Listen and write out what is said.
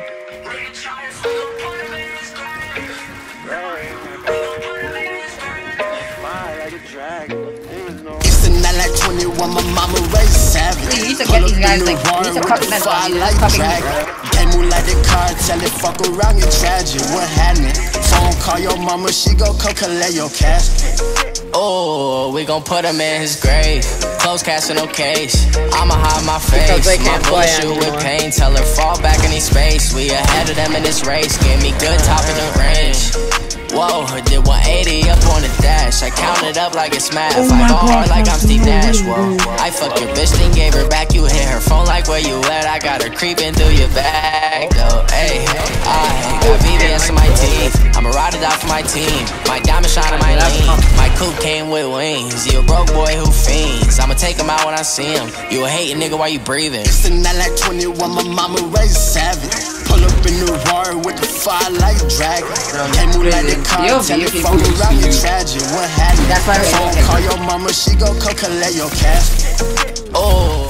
It's a night like 21, my mama raised savage. See, you should get these guys like, you should copy them. You should copy them. They move like the car, tell it fuck around, you're tragic. What happened? Phone call your mama, she gon' come collect your casket. Oh, we gon' put him in his grave. Close casting, no case. I'ma hide my face. My bullshit with pain. Tell her fall back in his space. We ahead of them in this race. Give me good top in the range. Whoa, did 180 up on the dash. I counted up like it's math. Oh, I go hard like I'm Steve Nash. Whoa, I fuck your bitch, then gave her back. You hit her phone like where you at. I got her creeping through your bag. Though, ayy, I got BBS in my teeth. I'ma ride it out for my team. My diamond shot in my lane. Coop came with wings, you a broke boy who fiends. I'ma take him out when I see him. You a hating nigga while you breathing. It's a night like 21, my mama raised savage. Pull up in the war with the fire like dragon. They move like the car, tell the phone around your tragic. What happened? Phone call your mama, she gon' come collect your cash. Oh.